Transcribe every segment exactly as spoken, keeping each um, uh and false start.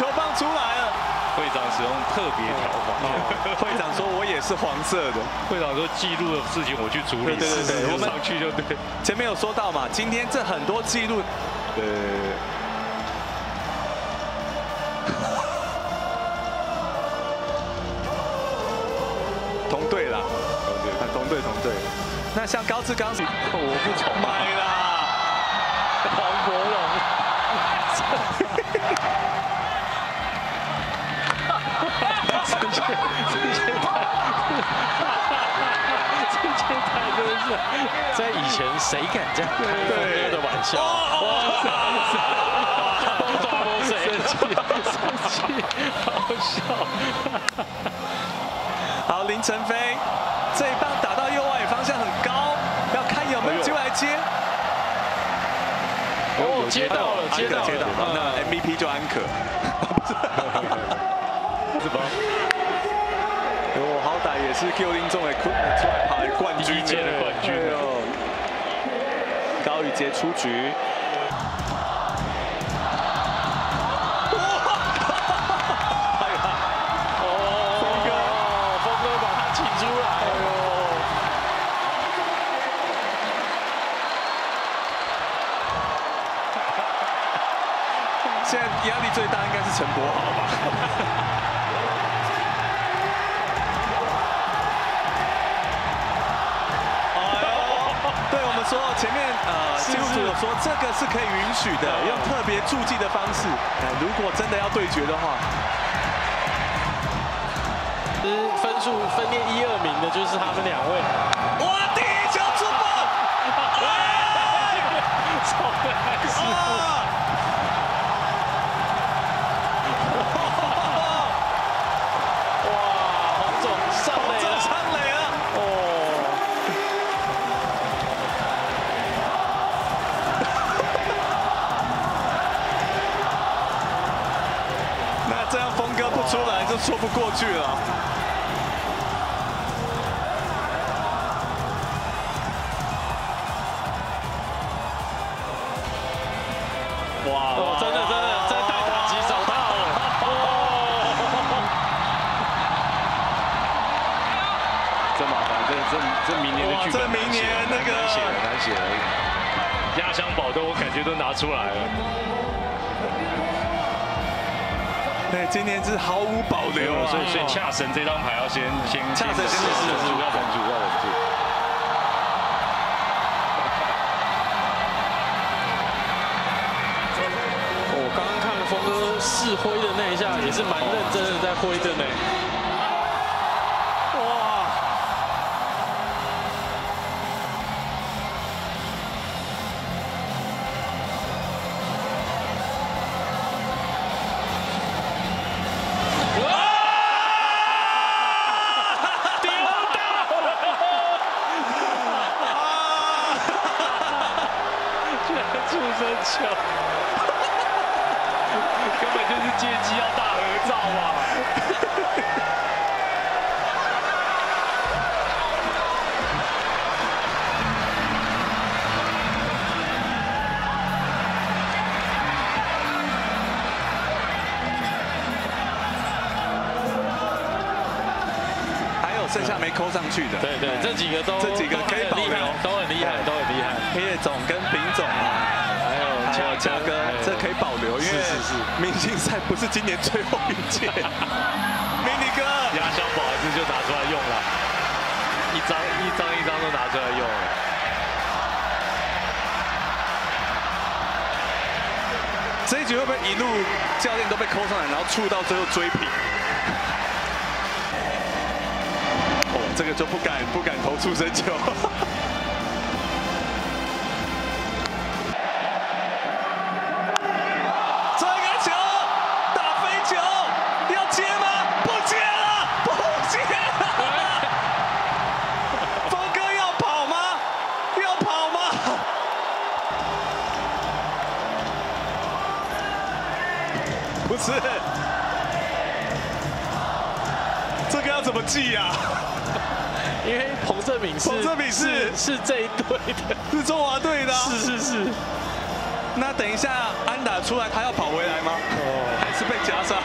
球棒出来了。会长使用特别条款，会长说我也是黄色的。会长说记录的事情我去处理，对对对，我们上去就对。前面有说到嘛，今天这很多记录，对。 同队啦，同队同队。那像高志刚，我不崇拜啦。黄国荣，陈建陈建泰，陈建泰真的是，在以前谁敢这样开的玩笑？哇，都抓到谁？生气，生气，好笑。 好，林晨飞这一棒打到右外方向很高，要看有没有机会来接。哦，接到了，接到接到，那 M V P 就安可。是吧？我好歹也是 Q 林中的出来跑的冠军，第一届的冠军哦。高宇杰出局。 现在压力最大应该是陈柏豪吧？对，我们说前面呃，技术组有说这个是可以允许的，用特别注记的方式。如果真的要对决的话，分数分列一二名的就是他们两位。哇，第一球出棒！哎， 出来就说不过去了。哇！真的真的在大打击找到了。这麻烦，这这这明年的剧本，这明年那个难写难写而已。压箱宝都我感觉都拿出来了。 对，今天是毫无保留啊！所以，所以恰神这张牌要先先恰神，先是是主要稳住，要稳住。我刚刚看了峰哥试挥的那一下，也是蛮认真的在挥的呢。哇！根本就是借机要大合照啊！还有剩下没扣上去的，对对，这几个都这几个可以保留，都很厉害，都很厉害。叶总跟丙总啊。 嘉哥，这可以保留，因为明星赛不是今年最后一届。迷你哥，压箱宝还是就拿出来用了，一张一张一张都拿出来用了。这一局会不会一路教练都被扣上来，然后触到最后追平？哦，这个就不敢不敢投出身球。不是，这个要怎么记啊？因为彭正敏是彭正敏是是这一队的，是中华队的、啊，是是是。那等一下安打出来，他要跑回来吗？哦，还是被夹杀。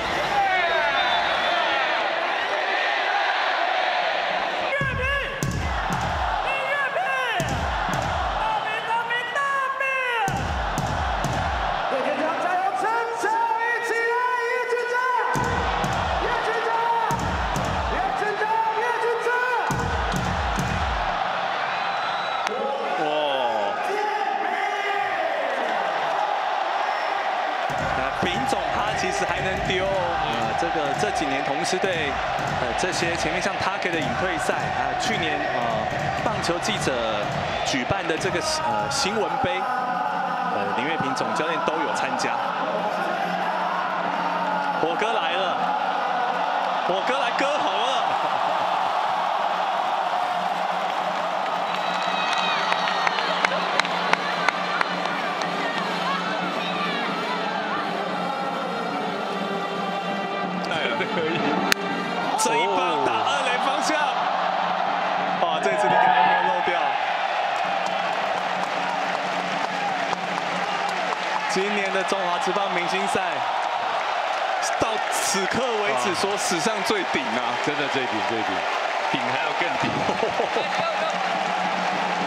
丙总他其实还能丢，呃，这个这几年同师队，呃，这些前面像 Taker 的隐退赛啊、呃，去年呃棒球记者举办的这个呃新闻杯，呃，林岳平总教练都有参加。火哥来了，火哥来割喉了。 可以，这一棒打二垒方向，哇，这次你看有没有漏掉？今年的中华职棒明星赛，到此刻为止说史上最顶啊，真的最顶最顶，顶还要更顶。